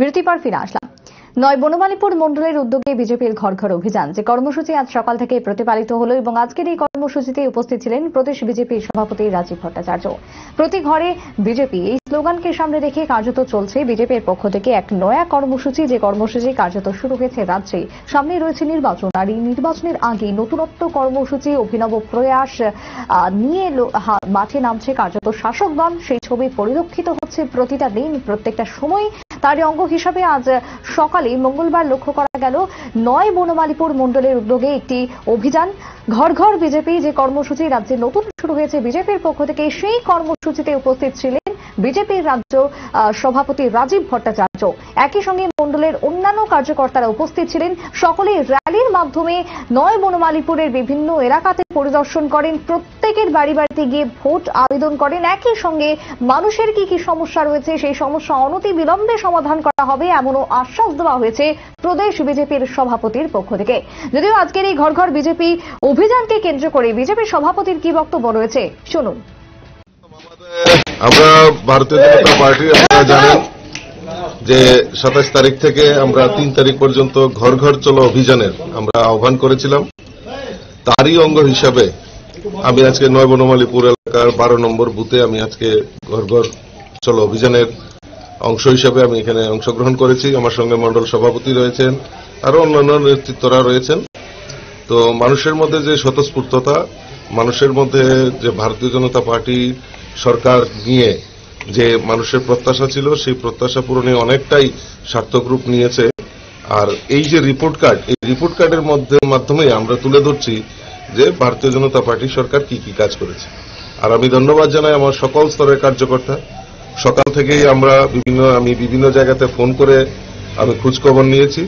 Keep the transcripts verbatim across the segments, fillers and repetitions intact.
বিরতি পর ফিরে আসলাম। নয় বনমালীপুর মণ্ডলের উদ্যোগে বিজেপির ঘর ঘর অভিযান যে কর্মসূচি আজ সকাল থেকে প্রতিপালিত হলো এবং আজকের এই কর্মসূচিতে উপস্থিত ছিলেন প্রদেশ বিজেপির সভাপতি রাজীব ভট্টাচার্য। প্রতি ঘরে বিজেপি এই স্লোগানকে সামনে রেখে কার্যত চলছে বিজেপির পক্ষ থেকে এক নয়া কর্মসূচি, যে কর্মসূচি কার্যত শুরু হয়েছে রাজ্যে। সামনে রয়েছে নির্বাচন, আর এই নির্বাচনের আগে নতুনত্ব কর্মসূচি, অভিনব প্রয়াস নিয়ে মাঠে নামছে কার্যত শাসক দল। সেই ছবি পরিলক্ষিত হচ্ছে প্রতিটা দিন, প্রত্যেকটা সময়। তারই অঙ্গ হিসাবে আজ সকালে মঙ্গলবার লক্ষ্য করা গেল নয় বনমালীপুর মণ্ডলের উদ্যোগে একটি অভিযান ঘর ঘর বিজেপি, যে কর্মসূচি রাজ্যে নতুন শুরু হয়েছে বিজেপির পক্ষ থেকে। সেই কর্মসূচিতে উপস্থিত ছিলেন বিজেপির রাজ্য সভাপতি রাজীব ভট্টাচার্য। একই সঙ্গে মণ্ডলের অন্যান্য কার্যকর্তারা উপস্থিত ছিলেন। সকলে র্যালির মাধ্যমে নয় বনমালীপুরের বিভিন্ন এলাকাতে পরিদর্শন করেন, প্রত্যেকের বাড়ি বাড়িতে গিয়ে ভোট আবেদন করেন। একই সঙ্গে মানুষের কি কি সমস্যা রয়েছে সেই সমস্যা অনতি বিলম্বে সমাধান করা হবে এমনও আশ্বাস দেওয়া হয়েছে প্রদেশ বিজেপির সভাপতির পক্ষ থেকে। যদিও আজকের এই ঘর ঘর বিজেপি অভিযানকে কেন্দ্র করে বিজেপির সভাপতির কি বক্তব্য রয়েছে শুনুন। আমরা ভারতীয় জনতা পার্টি, আপনারা জানেন যে সাতাশ তারিখ থেকে আমরা তিন তারিখ পর্যন্ত ঘর ঘর চলো অভিযানের আমরা আহ্বান করেছিলাম। তারই অঙ্গ হিসাবে আমি আজকে নয় বনমালীপুর এলাকার বারো নম্বর বুথে আমি আজকে ঘর ঘর চলো অভিযানের অংশ হিসাবে আমি এখানে অংশগ্রহণ করেছি। আমার সঙ্গে মন্ডল সভাপতি রয়েছেন, আরো অন্যান্য নেতৃত্বরা রয়েছেন। তো মানুষের মধ্যে যে স্বতঃস্ফূর্ততা, মানুষের মধ্যে যে ভারতীয় জনতা পার্টি সরকার নিয়ে যে মানুষের প্রত্যাশা ছিল, সেই প্রত্যাশা পূরণে অনেকটাই সার্থক রূপ নিয়েছে। আর এই যে রিপোর্ট কার্ড, এই রিপোর্ট কার্ডের মধ্যে মাধ্যমে আমরা তুলে ধরছি যে ভারতীয় জনতা পার্টি সরকার কি কি কাজ করেছে। আর আমি ধন্যবাদ জানাই আমার সকল স্তরের কার্যকর্তা। সকাল থেকেই আমরা বিভিন্ন আমি বিভিন্ন জায়গাতে ফোন করে আমি খোঁজখবর নিয়েছি।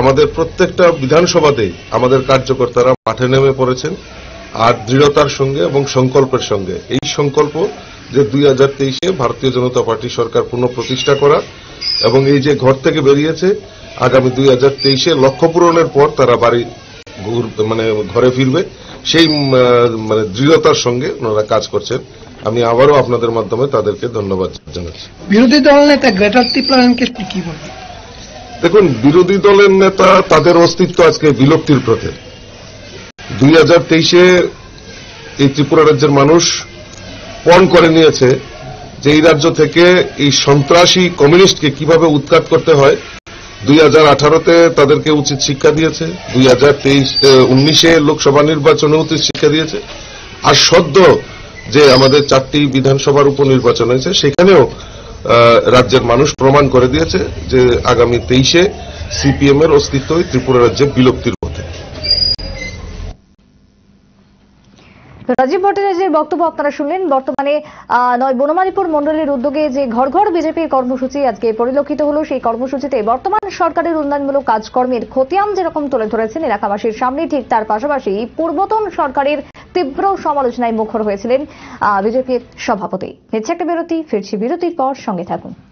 আমাদের প্রত্যেকটা বিধানসভাতেই আমাদের কার্যকর্তারা মাঠে নেমে পড়েছেন, আর দৃঢ়তার সঙ্গে এবং সংকল্পের সঙ্গে। এই সংকল্প যে দুই হাজার তেইশে ভারতীয় জনতা পার্টি সরকার পুনঃপ্রতিষ্ঠা করা, এবং এই যে ঘর থেকে বেরিয়েছে আগামী দুই হাজার তেইশে লক্ষ্য পূরণের পর তারা বাড়ি মানে ঘরে ফিরবে, সেই মানে দৃঢ়তার সঙ্গে ওনারা কাজ করছেন। আমি আবারও আপনাদের মাধ্যমে তাদেরকে ধন্যবাদ জানাচ্ছি। বিরোধী দল নেতা গ্রেটার ত্রিপুরাকে কি বলবেন? দেখুন, বিরোধী দলের নেতা তাদের অস্তিত্ব আজকে বিলুপ্তির পথে। দুই হাজার তেইশে এই ত্রিপুরা রাজ্যের মানুষ পণ করে নিয়েছে যে এই রাজ্য থেকে এই সন্ত্রাসী কমিউনিস্টকে কিভাবে উৎখাত করতে হয়। দুই হাজার আঠারোতে তাদেরকে উচিত শিক্ষা দিয়েছে, দুই হাজার তেইশ উনিশে লোকসভা নির্বাচনে উচিত শিক্ষা দিয়েছে, আর সদ্য যে আমাদের চারটি বিধানসভার উপনির্বাচন হয়েছে সেখানেও রাজ্যের মানুষ প্রমাণ করে দিয়েছে যে আগামী তেইশে সিপিএম এর অস্তিত্ব ত্রিপুরা রাজ্যে বিলুপ্তির পথে। রাজীব ভট্টাচার্যের বক্তব্য আপনারা শুনলেন। বর্তমানে নয় বনমালীপুর মণ্ডলের উদ্যোগে যে ঘর ঘর বিজেপির কর্মসূচি আজকে পরিলক্ষিত হলো, সেই কর্মসূচিতে বর্তমান সরকারের উন্নয়নমূলক কাজকর্মের খতিয়ান যেরকম তুলে ধরেছেন এলাকাবাসীর সামনে, ঠিক তার পাশাপাশি পূর্বতন সরকারের তীব্র সমালোচনায় মুখর হয়েছিলেন বিজেপির সভাপতি। নিচ্ছে একটা বিরতি, ফিরছি বিরতির পর, সঙ্গে থাকুন।